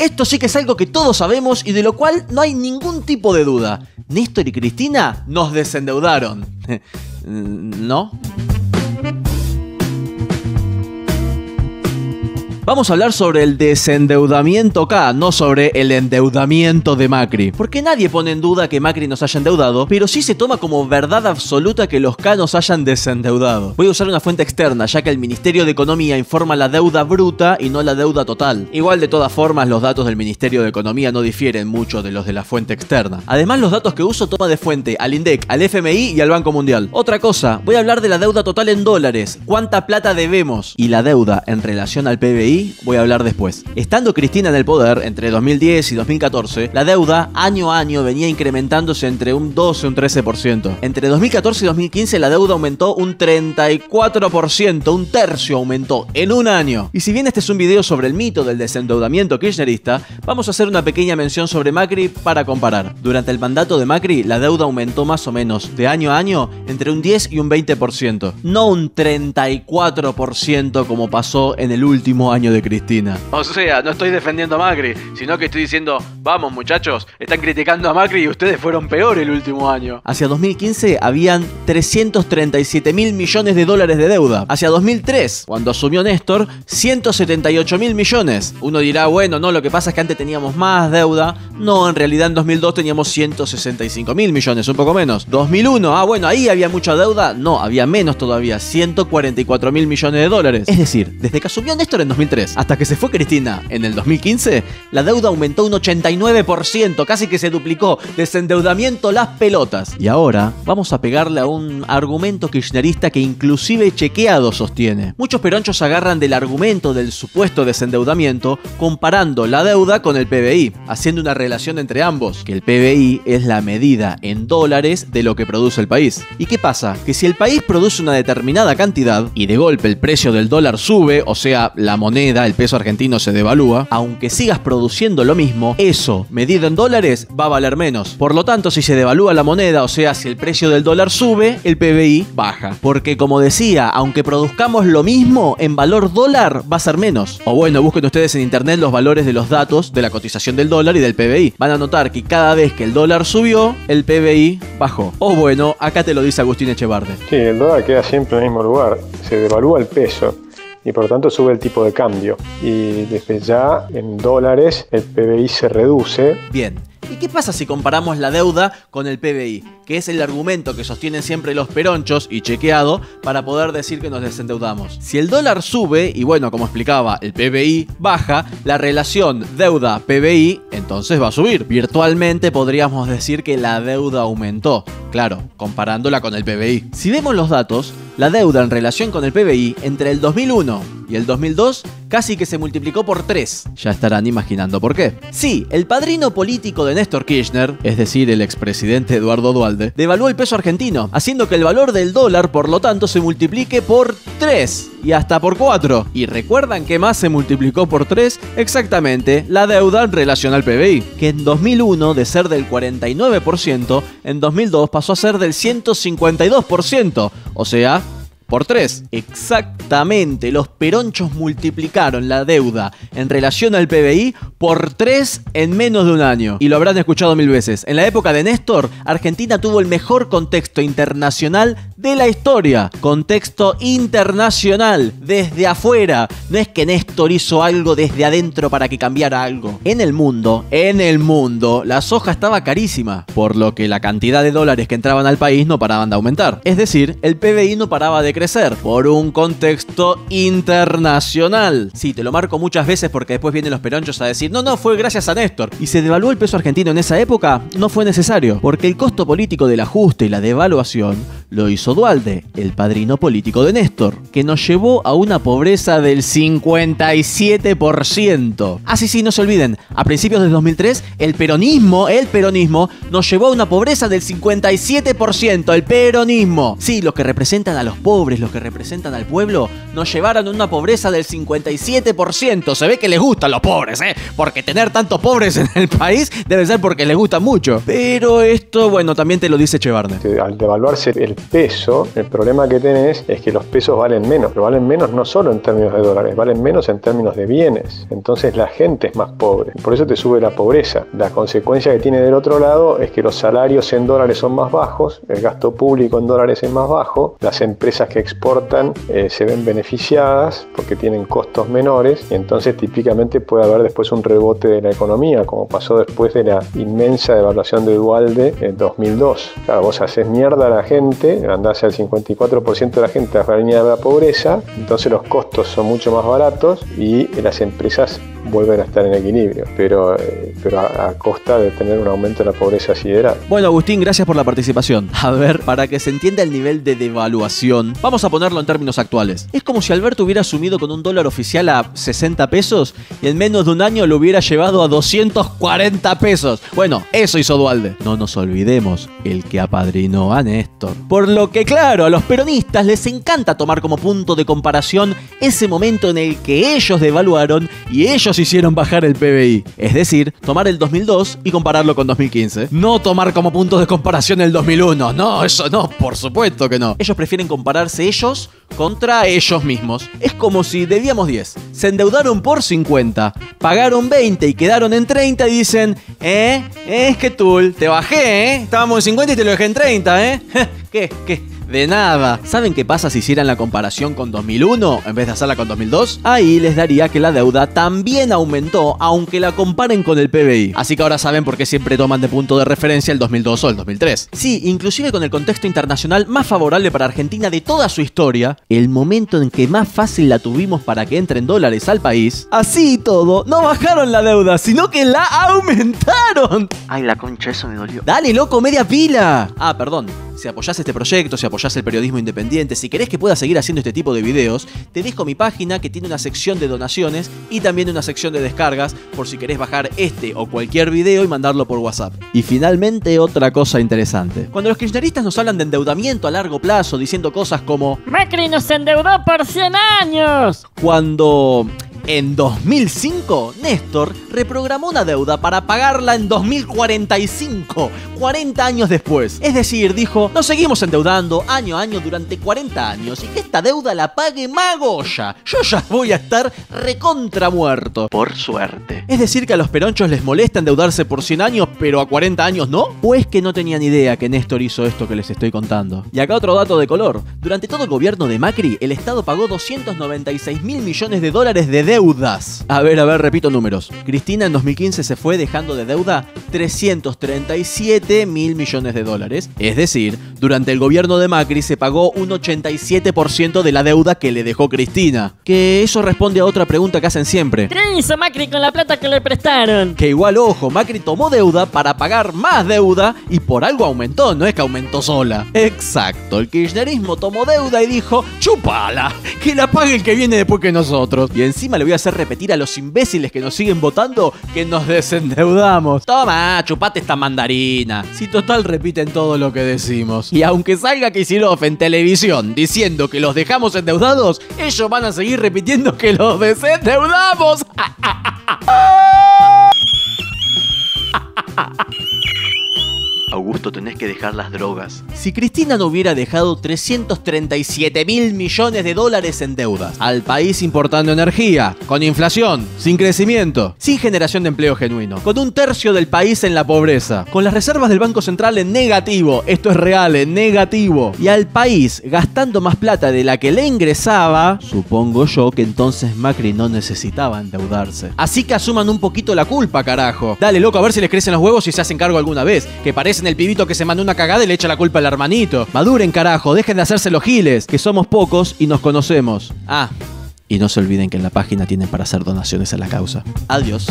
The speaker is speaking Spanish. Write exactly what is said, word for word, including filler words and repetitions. Esto sí que es algo que todos sabemos y de lo cual no hay ningún tipo de duda. Néstor y Cristina nos desendeudaron. ¿No? Vamos a hablar sobre el desendeudamiento acá, no sobre el endeudamiento de Macri. Porque nadie pone en duda que Macri nos haya endeudado, pero sí se toma como verdad absoluta que los K nos hayan desendeudado. Voy a usar una fuente externa, ya que el Ministerio de Economía informa la deuda bruta y no la deuda total. Igual, de todas formas, los datos del Ministerio de Economía no difieren mucho de los de la fuente externa. Además, los datos que uso toma de fuente al INDEC, al F M I y al Banco Mundial. Otra cosa, voy a hablar de la deuda total en dólares, cuánta plata debemos, y la deuda en relación al P B I voy a hablar después. Estando Cristina en el poder, entre dos mil diez y dos mil catorce, la deuda año a año venía incrementándose entre un doce y un trece por ciento. Entre dos mil catorce y dos mil quince la deuda aumentó un treinta y cuatro por ciento, un tercio aumentó en un año. Y si bien este es un video sobre el mito del desendeudamiento kirchnerista, vamos a hacer una pequeña mención sobre Macri para comparar. Durante el mandato de Macri, la deuda aumentó más o menos, de año a año, entre un diez y un veinte por ciento. No un treinta y cuatro por ciento como pasó en el último año de Cristina. O sea, no estoy defendiendo a Macri, sino que estoy diciendo, vamos muchachos, están criticando a Macri y ustedes fueron peor el último año. Hacia dos mil quince habían trescientos treinta y siete mil millones de dólares de deuda. Hacia dos mil tres, cuando asumió Néstor, ciento setenta y ocho mil millones. Uno dirá, bueno, no, lo que pasa es que antes teníamos más deuda. No, en realidad en dos mil dos teníamos ciento sesenta y cinco mil millones, un poco menos. dos mil uno, ah bueno, ahí había mucha deuda. No, había menos todavía, ciento cuarenta y cuatro mil millones de dólares. Es decir, desde que asumió Néstor en dos mil tres hasta que se fue Cristina en el dos mil quince, la deuda aumentó un ochenta y nueve por ciento, casi que se duplicó. Desendeudamiento las pelotas. Y ahora vamos a pegarle a un argumento kirchnerista que inclusive Chequeado sostiene. Muchos peronchos agarran del argumento del supuesto desendeudamiento comparando la deuda con el P B I, haciendo una relación entre ambos, que el P B I es la medida en dólares de lo que produce el país. ¿Y qué pasa? Que si el país produce una determinada cantidad y de golpe el precio del dólar sube, o sea, la moneda, el peso argentino, se devalúa, aunque sigas produciendo lo mismo, eso, medido en dólares, va a valer menos. Por lo tanto, si se devalúa la moneda, o sea, si el precio del dólar sube, el P B I baja. Porque, como decía, aunque produzcamos lo mismo, en valor dólar va a ser menos. O bueno, busquen ustedes en internet los valores de los datos de la cotización del dólar y del P B I. Van a notar que cada vez que el dólar subió, el P B I bajó. O bueno, acá te lo dice Agustín Etchebarne. Sí, el dólar queda siempre en el mismo lugar. Se devalúa el peso y por lo tanto sube el tipo de cambio, y desde ya en dólares el P B I se reduce. Bien, ¿y qué pasa si comparamos la deuda con el P B I? Que es el argumento que sostienen siempre los peronchos y Chequeado para poder decir que nos desendeudamos. Si el dólar sube y, bueno, como explicaba, el P B I baja, la relación deuda-P B I entonces va a subir. Virtualmente podríamos decir que la deuda aumentó, claro, comparándola con el P B I. Si vemos los datos, la deuda en relación con el P B I entre el dos mil uno y el dos mil dos casi que se multiplicó por tres. Ya estarán imaginando por qué. Sí, el padrino político de Néstor Kirchner, es decir, el expresidente Eduardo Duhalde, devaluó el peso argentino, haciendo que el valor del dólar, por lo tanto, se multiplique por tres y hasta por cuatro. ¿Y recuerdan qué más se multiplicó por tres? Exactamente, la deuda en relación al P B I, que en dos mil uno, de ser del cuarenta y nueve por ciento, en dos mil dos pasó a ser del ciento cincuenta y dos por ciento, o sea, por tres. Exactamente, los peronchos multiplicaron la deuda en relación al P B I por tres en menos de un año. Y lo habrán escuchado mil veces. En la época de Néstor, Argentina tuvo el mejor contexto internacional de la historia. Contexto internacional, desde afuera. No es que Néstor hizo algo desde adentro para que cambiara algo. En el mundo, en el mundo, la soja estaba carísima, por lo que la cantidad de dólares que entraban al país no paraban de aumentar. Es decir, el P B I no paraba de crecer. Crecer por un contexto internacional. Sí, te lo marco muchas veces porque después vienen los peronchos a decir, no, no, fue gracias a Néstor. ¿Y se devaluó el peso argentino en esa época? No fue necesario, porque el costo político del ajuste y la devaluación lo hizo Duhalde, el padrino político de Néstor, que nos llevó a una pobreza del cincuenta y siete por ciento. Ah, sí, sí, no se olviden, a principios del dos mil tres, el peronismo, el peronismo, nos llevó a una pobreza del cincuenta y siete por ciento, el peronismo. Sí, los que representan a los pobres, los que representan al pueblo, nos llevaron a una pobreza del cincuenta y siete por ciento. Se ve que les gustan los pobres, ¿eh? Porque tener tantos pobres en el país debe ser porque les gusta mucho. Pero esto, bueno, también te lo dice Etchebarne. Al devaluarse el peso, el problema que tenés es que los pesos valen menos, pero valen menos no solo en términos de dólares, valen menos en términos de bienes. Entonces la gente es más pobre, por eso te sube la pobreza. La consecuencia que tiene del otro lado es que los salarios en dólares son más bajos, el gasto público en dólares es más bajo, las empresas que exportan eh, se ven beneficiadas porque tienen costos menores y entonces típicamente puede haber después un rebote de la economía, como pasó después de la inmensa devaluación de Duhalde en dos mil dos. Claro, vos haces mierda a la gente, andás al cincuenta y cuatro por ciento de la gente a la línea de la pobreza, entonces los costos son mucho más baratos y las empresas vuelven a estar en equilibrio, pero, eh, pero a, a costa de tener un aumento de la pobreza sideral. Bueno, Agustín, gracias por la participación. A ver, para que se entienda el nivel de devaluación, vamos a ponerlo en términos actuales. Es como si Alberto hubiera asumido con un dólar oficial a sesenta pesos y en menos de un año lo hubiera llevado a doscientos cuarenta pesos. Bueno, eso hizo Duhalde. No nos olvidemos, el que apadrinó a Néstor. Por lo que, claro, a los peronistas les encanta tomar como punto de comparación ese momento en el que ellos devaluaron y ellos hicieron bajar el P B I. Es decir, tomar el dos mil dos y compararlo con dos mil quince. No tomar como punto de comparación el dos mil uno. No, eso no, por supuesto que no. Ellos prefieren compararse ellos contra ellos mismos. Es como si debíamos diez, se endeudaron por cincuenta, pagaron veinte y quedaron en treinta y dicen, eh, es que tú, te bajé, eh, estábamos en cincuenta y te lo dejé en treinta, eh. ¿Qué? ¿Qué? De nada. ¿Saben qué pasa si hicieran la comparación con dos mil uno en vez de hacerla con dos mil dos? Ahí les daría que la deuda también aumentó, aunque la comparen con el P B I. Así que ahora saben por qué siempre toman de punto de referencia el dos mil dos o el dos mil tres. Sí, inclusive con el contexto internacional más favorable para Argentina de toda su historia, el momento en que más fácil la tuvimos para que entren dólares al país, así y todo, no bajaron la deuda, sino que la aumentaron. Ay, la concha, eso me dolió. Dale, loco, media pila. Ah, perdón. Si apoyás este proyecto, si apoyás el periodismo independiente, si querés que pueda seguir haciendo este tipo de videos, te dejo mi página que tiene una sección de donaciones y también una sección de descargas por si querés bajar este o cualquier video y mandarlo por WhatsApp. Y finalmente, otra cosa interesante. Cuando los kirchneristas nos hablan de endeudamiento a largo plazo, diciendo cosas como Macri nos endeudó por cien años. Cuando... en dos mil cinco, Néstor reprogramó una deuda para pagarla en dos mil cuarenta y cinco, cuarenta años después. Es decir, dijo, nos seguimos endeudando año a año durante cuarenta años y que esta deuda la pague Magoya. Yo ya voy a estar recontra muerto. Por suerte. Es decir, que a los peronchos les molesta endeudarse por cien años, pero a cuarenta años no. Pues que no tenían idea que Néstor hizo esto que les estoy contando. Y acá otro dato de color. Durante todo el gobierno de Macri, el Estado pagó doscientos noventa y seis mil millones de dólares de deuda. Deudas. A ver, a ver, repito números. Cristina en dos mil quince se fue dejando de deuda trescientos treinta y siete mil millones de dólares. Es decir, durante el gobierno de Macri se pagó un ochenta y siete por ciento de la deuda que le dejó Cristina. Que eso responde a otra pregunta que hacen siempre. ¿Qué hizo Macri con la plata que le prestaron? Que igual, ojo, Macri tomó deuda para pagar más deuda y por algo aumentó, no es que aumentó sola. Exacto, el kirchnerismo tomó deuda y dijo, chúpala, que la pague el que viene después que nosotros. Y encima le voy a hacer repetir a los imbéciles que nos siguen votando que nos desendeudamos. Toma, chupate esta mandarina. Si total repiten todo lo que decimos. Y aunque salga Kicillof en televisión diciendo que los dejamos endeudados, ellos van a seguir repitiendo que los desendeudamos. Augusto, tenés que dejar las drogas. Si Cristina no hubiera dejado trescientos treinta y siete mil millones de dólares en deudas, al país importando energía, con inflación, sin crecimiento, sin generación de empleo genuino, con un tercio del país en la pobreza, con las reservas del Banco Central en negativo, esto es real, en negativo, y al país gastando más plata de la que le ingresaba, supongo yo que entonces Macri no necesitaba endeudarse. Así que asuman un poquito la culpa, carajo. Dale, loco, a ver si les crecen los huevos y se hacen cargo alguna vez, que parece en el pibito que se mandó una cagada y le echa la culpa al hermanito. Maduren, carajo, dejen de hacerse los giles, que somos pocos y nos conocemos. Ah, y no se olviden que en la página tienen para hacer donaciones a la causa. Adiós.